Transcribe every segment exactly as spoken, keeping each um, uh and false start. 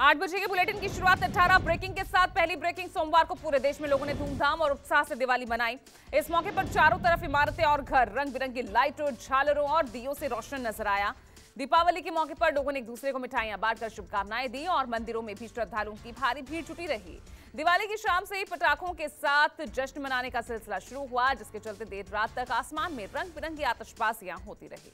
आठ बजे के बुलेटिन की शुरुआत अठारह ब्रेकिंग के साथ। पहली ब्रेकिंग, सोमवार को पूरे देश में लोगों ने धूमधाम और उत्साह से दिवाली मनाई। इस मौके पर चारों तरफ इमारतें और घर रंग बिरंगी लाइटों, झालरों और दियों से रोशन नजर आया। दीपावली के मौके पर लोगों ने एक दूसरे को मिठाइयां बांटकर शुभकामनाएं दी और मंदिरों में भी श्रद्धालुओं की भारी भीड़ जुटी रही। दिवाली की शाम से ही पटाखों के साथ जश्न मनाने का सिलसिला शुरू हुआ, जिसके चलते देर रात तक आसमान में रंग बिरंगी आतिशबाजियां होती रही।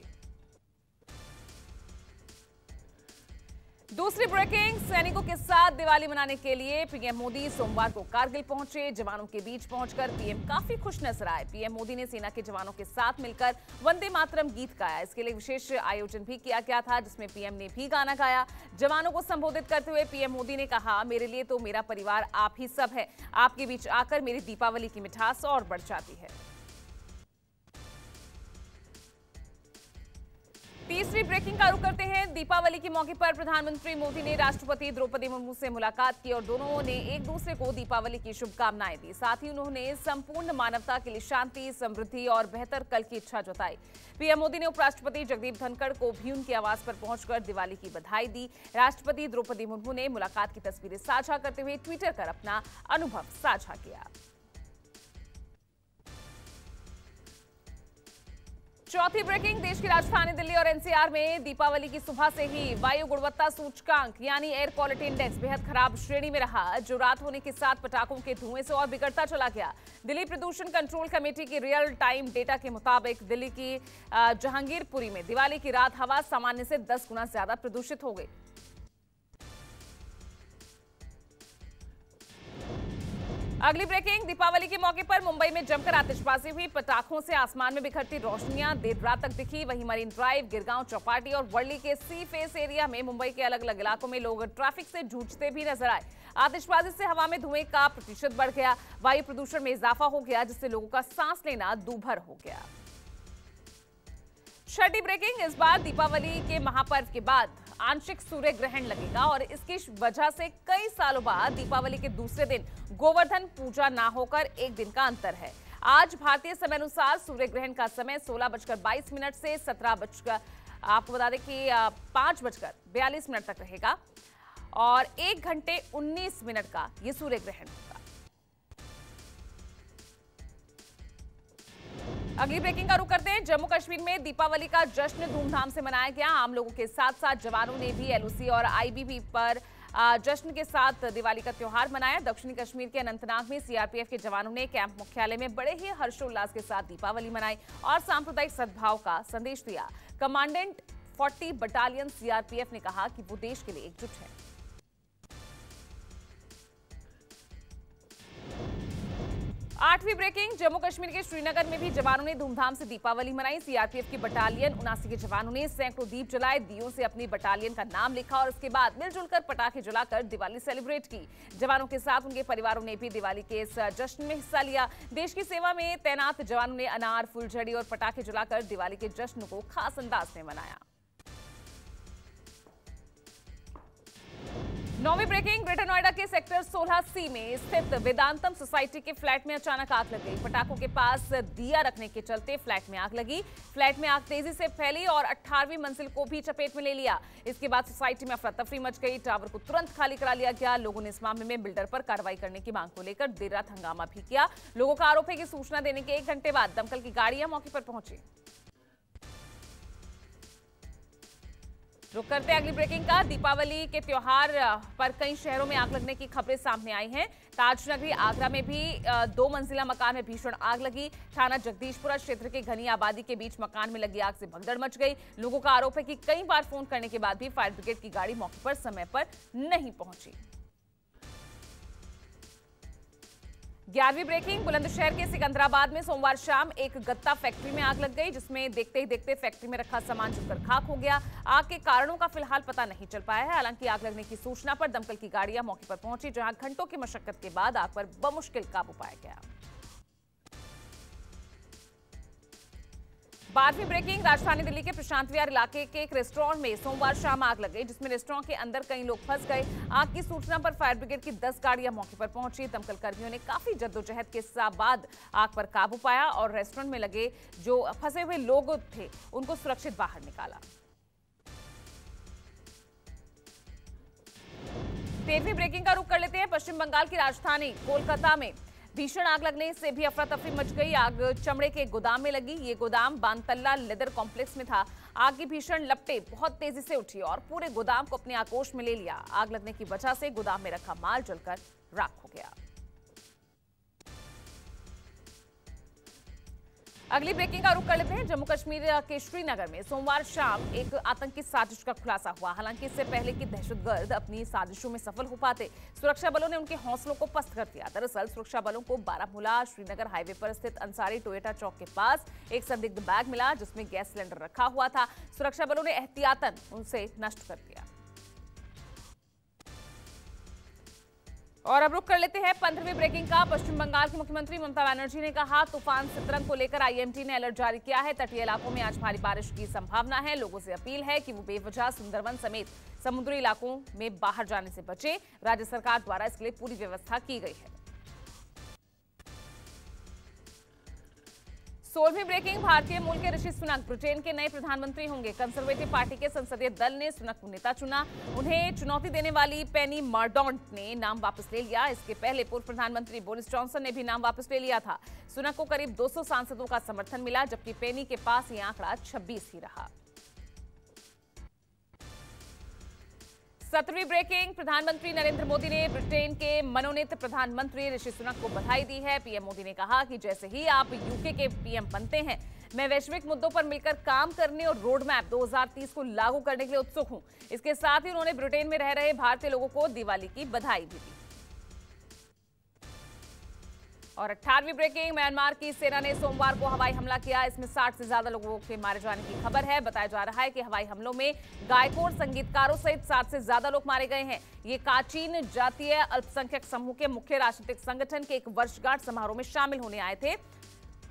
दूसरी ब्रेकिंग, सैनिकों के साथ दिवाली मनाने के लिए पीएम मोदी सोमवार को कारगिल पहुंचे। जवानों के बीच पहुंचकर पीएम काफी खुश नजर आए। पीएम मोदी ने सेना के जवानों के साथ मिलकर वंदे मातरम गीत गाया। इसके लिए विशेष आयोजन भी किया गया था, जिसमें पीएम ने भी गाना गाया। जवानों को संबोधित करते हुए पीएम मोदी ने कहा, मेरे लिए तो मेरा परिवार आप ही सब है। आपके बीच आकर मेरी दीपावली की मिठास और बढ़ जाती है। तीसरी ब्रेकिंग का रुख करते हैं। दीपावली के मौके पर प्रधानमंत्री मोदी ने राष्ट्रपति द्रौपदी मुर्मू से मुलाकात की और दोनों ने एक दूसरे को दीपावली की शुभकामनाएं दी। साथ ही उन्होंने संपूर्ण मानवता के लिए शांति, समृद्धि और बेहतर कल की इच्छा जताई। पीएम मोदी ने उपराष्ट्रपति जगदीप धनखड़ को भी उनके आवास पर पहुंचकर दिवाली की बधाई दी। राष्ट्रपति द्रौपदी मुर्मू ने मुलाकात की तस्वीरें साझा करते हुए ट्वीटर पर अपना अनुभव साझा किया। चौथी ब्रेकिंग, देश की राजधानी दिल्ली और एनसीआर में दीपावली की सुबह से ही वायु गुणवत्ता सूचकांक यानी एयर क्वालिटी इंडेक्स बेहद खराब श्रेणी में रहा, जो रात होने के साथ पटाखों के धुएं से और बिगड़ता चला गया। दिल्ली प्रदूषण कंट्रोल कमेटी की रियल टाइम डेटा के मुताबिक दिल्ली की जहांगीरपुरी में दिवाली की रात हवा सामान्य से दस गुना ज्यादा प्रदूषित हो गई। अगली ब्रेकिंग, दीपावली के मौके पर मुंबई में जमकर आतिशबाजी हुई। पटाखों से आसमान में बिखरती रोशनियां देर रात तक दिखी। वहीं मरीन ड्राइव, गिरगांव चौपाटी और वर्ली के सी फेस एरिया में मुंबई के अलग अलग इलाकों में लोग ट्रैफिक से जूझते भी नजर आए। आतिशबाजी से हवा में धुएं का प्रतिशत बढ़ गया, वायु प्रदूषण में इजाफा हो गया, जिससे लोगों का सांस लेना दूभर हो गया। छठी ब्रेकिंग, इस बार दीपावली के महापर्व के बाद आंशिक सूर्य ग्रहण लगेगा और इसकी वजह से कई सालों बाद दीपावली के दूसरे दिन गोवर्धन पूजा ना होकर एक दिन का अंतर है। आज भारतीय समय अनुसार सूर्य ग्रहण का समय सोलह बजकर बाईस मिनट से सत्रह बजकर आपको बता दें कि पांच बजकर बयालीस मिनट तक रहेगा और एक घंटे उन्नीस मिनट का ये सूर्य ग्रहण होगा। अगली ब्रेकिंग का रुख करते हैं। जम्मू कश्मीर में दीपावली का जश्न धूमधाम से मनाया गया। आम लोगों के साथ साथ जवानों ने भी एलओसी और आईबीपी पर जश्न के साथ दिवाली का त्योहार मनाया। दक्षिणी कश्मीर के अनंतनाग में सीआरपीएफ के जवानों ने कैंप मुख्यालय में बड़े ही हर्षोल्लास के साथ दीपावली मनाई और सांप्रदायिक सद्भाव का संदेश दिया। कमांडेंट फोर्टी बटालियन सीआरपीएफ ने कहा कि वो देश के लिए एकजुट है। आठवीं ब्रेकिंग, जम्मू कश्मीर के श्रीनगर में भी जवानों ने धूमधाम से दीपावली मनाई। सीआरपीएफ की बटालियन उनासी के जवानों ने सैकड़ों दीप जलाए, दियों से अपनी बटालियन का नाम लिखा और इसके बाद मिलजुल कर पटाखे जलाकर दिवाली सेलिब्रेट की। जवानों के साथ उनके परिवारों ने भी दिवाली के इस जश्न में हिस्सा लिया। देश की सेवा में तैनात जवानों ने अनार, फुलझड़ी और पटाखे जलाकर दिवाली के जश्न को खास अंदाज में मनाया। नौवीं ब्रेकिंग, ग्रेटर नोएडा के सेक्टर सोलह सी में स्थित वेदांतम सोसाइटी के फ्लैट में अचानक आग लग गई। पटाखों के पास दिया रखने के चलते फ्लैट में आग लगी। फ्लैट में आग तेजी से फैली और अठारहवीं मंजिल को भी चपेट में ले लिया। इसके बाद सोसाइटी में अफरा तफरी मच गई। टावर को तुरंत खाली करा लिया गया। लोगों ने इस मामले में बिल्डर पर कार्रवाई करने की मांग को लेकर देर रात हंगामा भी किया। लोगों का आरोप है कि सूचना देने के एक घंटे बाद दमकल की गाड़ियां मौके पर पहुंची। रुक करते हैं अगली ब्रेकिंग का। दीपावली के त्योहार पर कई शहरों में आग लगने की खबरें सामने आई हैं। ताजनगरी आगरा में भी दो मंजिला मकान में भीषण आग लगी। थाना जगदीशपुरा क्षेत्र के घनी आबादी के बीच मकान में लगी आग से भगदड़ मच गई। लोगों का आरोप है कि कई बार फोन करने के बाद भी फायर ब्रिगेड की गाड़ी मौके पर समय पर नहीं पहुंची। ग्यारहवीं ब्रेकिंग, बुलंदशहर के सिकंदराबाद में सोमवार शाम एक गत्ता फैक्ट्री में आग लग गई, जिसमें देखते ही देखते फैक्ट्री में रखा सामान जलकर खाक हो गया। आग के कारणों का फिलहाल पता नहीं चल पाया है। हालांकि आग लगने की सूचना पर दमकल की गाड़ियां मौके पर पहुंची, जहां घंटों की मशक्कत के बाद आग पर बमुश्किल काबू पाया गया। बारहवीं ब्रेकिंग, राजधानी दिल्ली के प्रशांत विहार इलाके के एक रेस्टोरेंट में सोमवार शाम आग लग गई, जिसमें रेस्टोरेंट के अंदर कई लोग फंस गए। आग की सूचना पर फायर ब्रिगेड की दस गाड़ियां मौके पर पहुंची। दमकल कर्मियों ने काफी जद्दोजहद के बाद आग पर काबू पाया और रेस्टोरेंट में लगे जो फंसे हुए लोग थे उनको सुरक्षित बाहर निकाला। तेरहवीं ब्रेकिंग का रुख कर लेते हैं। पश्चिम बंगाल की राजधानी कोलकाता में भीषण आग लगने से भी अफरा तफरी मच गई। आग चमड़े के गोदाम में लगी। ये गोदाम बांटला लेदर कॉम्प्लेक्स में था। आग की भीषण लपटे बहुत तेजी से उठी और पूरे गोदाम को अपने आकोश में ले लिया। आग लगने की वजह से गोदाम में रखा माल जलकर राख हो गया। अगली ब्रेकिंग का रुख कर लेते हैं। जम्मू कश्मीर के श्रीनगर में सोमवार शाम एक आतंकी साजिश का खुलासा हुआ। हालांकि इससे पहले कि दहशतगर्द अपनी साजिशों में सफल हो पाते, सुरक्षा बलों ने उनके हौसलों को पस्त कर दिया। दरअसल सुरक्षा बलों को बारामूला श्रीनगर हाईवे पर स्थित अंसारी टोएटा चौक के पास एक संदिग्ध बैग मिला, जिसमें गैस सिलेंडर रखा हुआ था। सुरक्षा बलों ने एहतियातन उनसे नष्ट कर दिया। और अब रुक कर लेते हैं पंद्रहवीं ब्रेकिंग का। पश्चिम बंगाल की मुख्यमंत्री ममता बनर्जी ने कहा, तूफान सितरंग को लेकर आईएमडी ने अलर्ट जारी किया है। तटीय इलाकों में आज भारी बारिश की संभावना है। लोगों से अपील है कि वो बेवजह सुंदरवन समेत समुद्री इलाकों में बाहर जाने से बचें। राज्य सरकार द्वारा इसके लिए पूरी व्यवस्था की गई है। सोलहवीं ब्रेकिंग, भारतीय मूल के ऋषि सुनक ब्रिटेन के नए प्रधानमंत्री होंगे। कंजर्वेटिव पार्टी के संसदीय दल ने सुनक को नेता चुना। उन्हें चुनौती देने वाली पेनी मार्डोन्ट ने नाम वापस ले लिया। इसके पहले पूर्व प्रधानमंत्री बोरिस जॉनसन ने भी नाम वापस ले लिया था। सुनक को करीब दो सौ सांसदों का समर्थन मिला, जबकि पेनी के पास ये आंकड़ा छब्बीस ही रहा। सत्रहवीं ब्रेकिंग, प्रधानमंत्री नरेंद्र मोदी ने ब्रिटेन के मनोनीत प्रधानमंत्री ऋषि सुनक को बधाई दी है। पीएम मोदी ने कहा कि जैसे ही आप यूके के पीएम बनते हैं, मैं वैश्विक मुद्दों पर मिलकर काम करने और रोड मैप दो हज़ार तीस को लागू करने के लिए उत्सुक हूं। इसके साथ ही उन्होंने ब्रिटेन में रह रहे भारतीय लोगों को दिवाली की बधाई भी दी। और अठारहवीं ब्रेकिंग, म्यांमार की सेना ने सोमवार को हवाई हमला किया। इसमें साठ से ज्यादा लोगों के मारे जाने की खबर है। बताया जा रहा है कि हवाई हमलों में गायकोड़ संगीतकारों सहित सात से ज्यादा लोग मारे गए हैं। ये काचीन जातीय अल्पसंख्यक समूह के मुख्य राजनीतिक संगठन के एक वर्षगांठ समारोह में शामिल होने आए थे।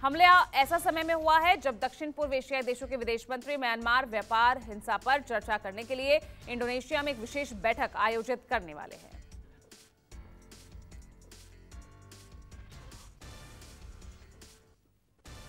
हमला ऐसा समय में हुआ है जब दक्षिण पूर्व एशियाई देशों के विदेश मंत्री म्यांमार व्यापार हिंसा पर चर्चा करने के लिए इंडोनेशिया में एक विशेष बैठक आयोजित करने वाले हैं।